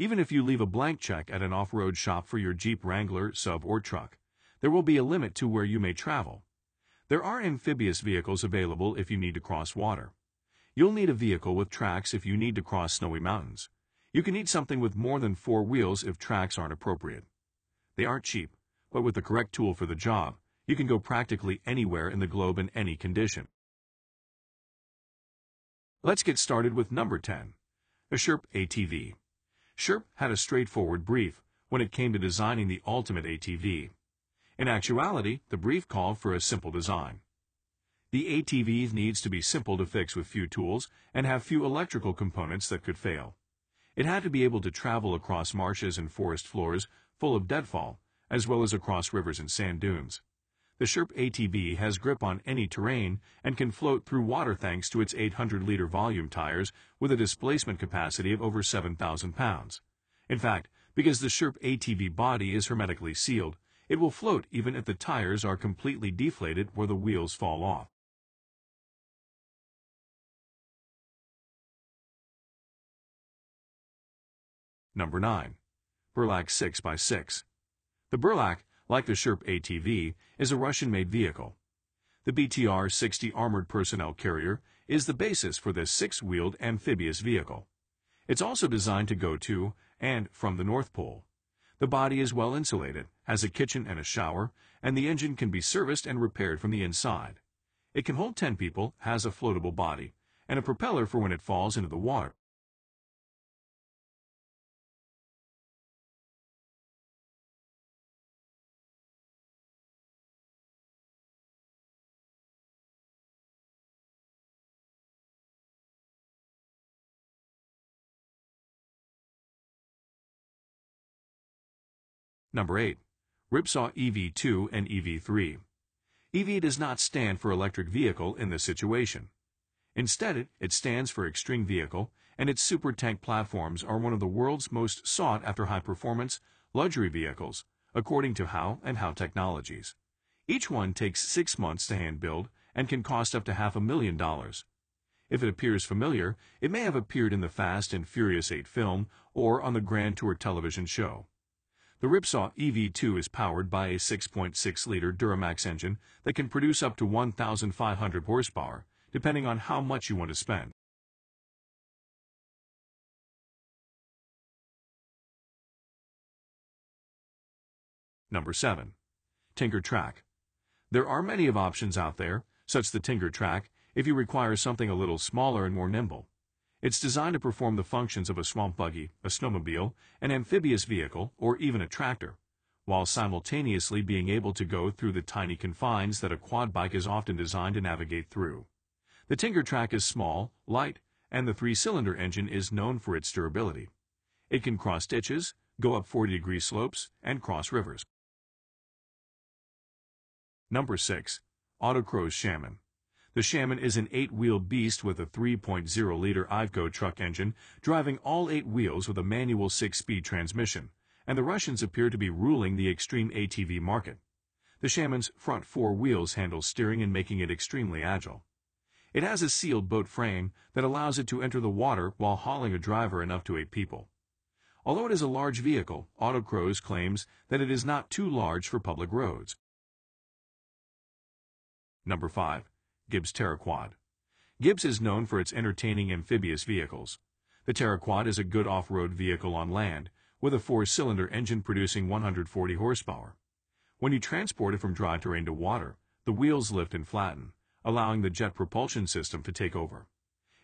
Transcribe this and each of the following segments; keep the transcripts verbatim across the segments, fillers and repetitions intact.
Even if you leave a blank check at an off-road shop for your Jeep Wrangler, S U V or truck, there will be a limit to where you may travel. There are amphibious vehicles available if you need to cross water. You'll need a vehicle with tracks if you need to cross snowy mountains. You can need something with more than four wheels if tracks aren't appropriate. They aren't cheap, but with the correct tool for the job, you can go practically anywhere in the globe in any condition. Let's get started with number ten. The Sherp A T V. Sherp had a straightforward brief when it came to designing the ultimate A T V. In actuality, the brief called for a simple design. The A T V needs to be simple to fix with few tools and have few electrical components that could fail. It had to be able to travel across marshes and forest floors full of deadfall, as well as across rivers and sand dunes. The Sherp A T V has grip on any terrain and can float through water thanks to its eight hundred liter volume tires with a displacement capacity of over seven thousand pounds. In fact, because the Sherp A T V body is hermetically sealed, it will float even if the tires are completely deflated or the wheels fall off. Number nine. Burlak six by six. The Burlak, like the Sherp A T V, is a Russian-made vehicle. The B T R sixty armored personnel carrier is the basis for this six-wheeled amphibious vehicle. It's also designed to go to and from the North Pole. The body is well insulated, has a kitchen and a shower, and the engine can be serviced and repaired from the inside. It can hold ten people, has a floatable body, and a propeller for when it falls into the water. Number eight. Ripsaw E V two and E V three. E V does not stand for electric vehicle in this situation. Instead, it, it stands for extreme vehicle, and its super tank platforms are one of the world's most sought-after high-performance, luxury vehicles, according to Howe and Howe Technologies. Each one takes six months to hand-build and can cost up to half a million dollars. If it appears familiar, it may have appeared in the Fast and Furious eight film or on the Grand Tour television show. The Ripsaw E V two is powered by a six point six liter Duramax engine that can produce up to one thousand five hundred horsepower, depending on how much you want to spend. Number seven. Tinger Track. There are many of options out there, such as the Tinger Track, if you require something a little smaller and more nimble. It's designed to perform the functions of a swamp buggy, a snowmobile, an amphibious vehicle, or even a tractor, while simultaneously being able to go through the tiny confines that a quad bike is often designed to navigate through. The Tinger Track is small, light, and the three-cylinder engine is known for its durability. It can cross ditches, go up forty degree slopes, and cross rivers. Number six. Autocros Shaman. The Shaman is an eight-wheeled beast with a three point oh liter Iveco truck engine, driving all eight wheels with a manual six-speed transmission, and the Russians appear to be ruling the extreme A T V market. The Shaman's front four wheels handle steering and making it extremely agile. It has a sealed boat frame that allows it to enter the water while hauling a driver and up to eight people. Although it is a large vehicle, Autocroze claims that it is not too large for public roads. Number five. Gibbs TerraQuad. Gibbs is known for its entertaining amphibious vehicles. The TerraQuad is a good off-road vehicle on land, with a four-cylinder engine producing one hundred forty horsepower. When you transport it from dry terrain to water, the wheels lift and flatten, allowing the jet propulsion system to take over.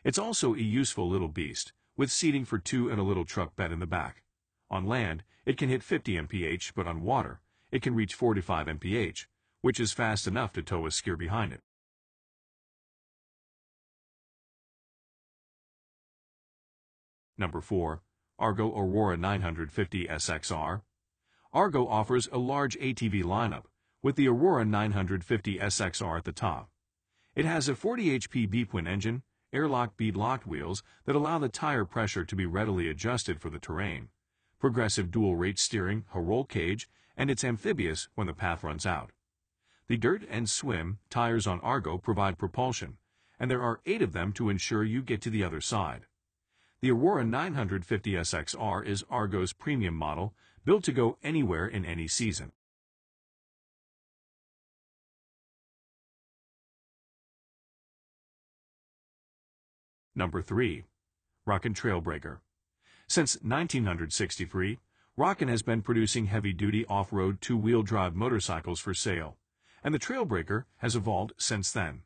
It's also a useful little beast, with seating for two and a little truck bed in the back. On land, it can hit fifty miles per hour, but on water, it can reach forty-five miles per hour, which is fast enough to tow a skier behind it. Number four. Argo Aurora nine fifty S X R. Argo offers a large A T V lineup, with the Aurora nine fifty S X R at the top. It has a forty horsepower B-twin engine, airlock bead-locked wheels that allow the tire pressure to be readily adjusted for the terrain, progressive dual-rate steering, a roll cage, and it's amphibious when the path runs out. The dirt and swim tires on Argo provide propulsion, and there are eight of them to ensure you get to the other side. The Aurora nine fifty S X R is Argo's premium model, built to go anywhere in any season. Number three. Rokon Trailbreaker. Since nineteen sixty-three, Rokon has been producing heavy-duty off-road two-wheel drive motorcycles for sale, and the Trailbreaker has evolved since then.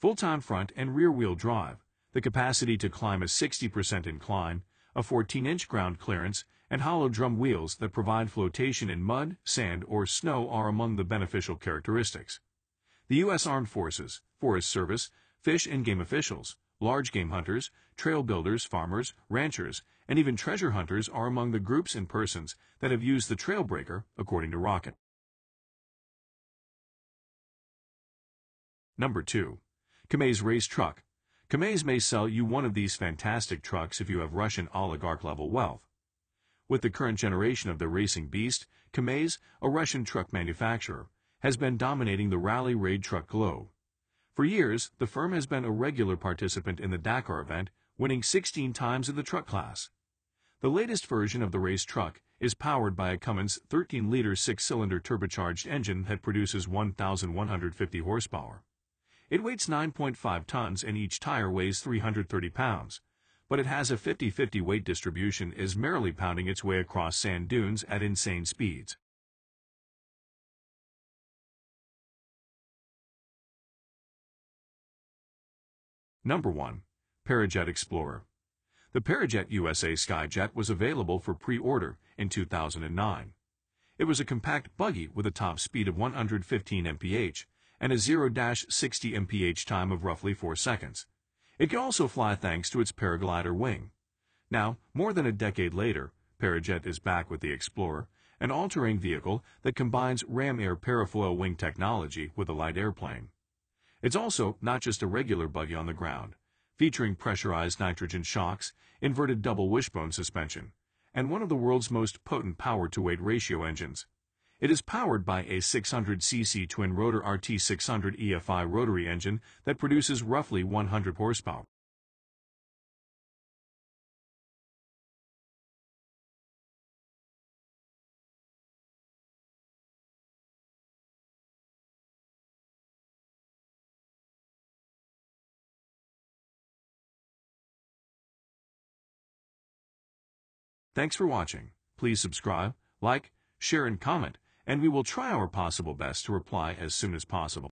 Full-time front and rear-wheel drive, the capacity to climb a sixty percent incline, a fourteen inch ground clearance, and hollow drum wheels that provide flotation in mud, sand, or snow are among the beneficial characteristics. The U S Armed Forces, Forest Service, fish and game officials, large game hunters, trail builders, farmers, ranchers, and even treasure hunters are among the groups and persons that have used the Trailbreaker, according to Rokon. Number two. Kamaz Race Truck. Kamaz may sell you one of these fantastic trucks if you have Russian oligarch-level wealth. With the current generation of the racing beast, Kamaz, a Russian truck manufacturer, has been dominating the rally raid truck globe. For years, the firm has been a regular participant in the Dakar event, winning sixteen times in the truck class. The latest version of the race truck is powered by a Cummins thirteen liter six cylinder turbocharged engine that produces one thousand one hundred fifty horsepower. It weighs nine point five tons and each tire weighs three hundred thirty pounds, but it has a fifty fifty weight distribution, is merrily pounding its way across sand dunes at insane speeds. Number one. Parajet Explorer. The Parajet U S A SkyJet was available for pre-order in two thousand nine. It was a compact buggy with a top speed of one hundred fifteen miles per hour and a zero to sixty miles per hour time of roughly four seconds. It can also fly thanks to its paraglider wing. Now, more than a decade later, Parajet is back with the Explorer, an all-terrain vehicle that combines ram-air parafoil wing technology with a light airplane. It's also not just a regular buggy on the ground, featuring pressurized nitrogen shocks, inverted double wishbone suspension, and one of the world's most potent power-to-weight ratio engines. It is powered by a six hundred c c twin-rotor R T six hundred E F I rotary engine that produces roughly one hundred horsepower. Thanks for watching. Please subscribe, like, share, and comment, and we will try our possible best to reply as soon as possible.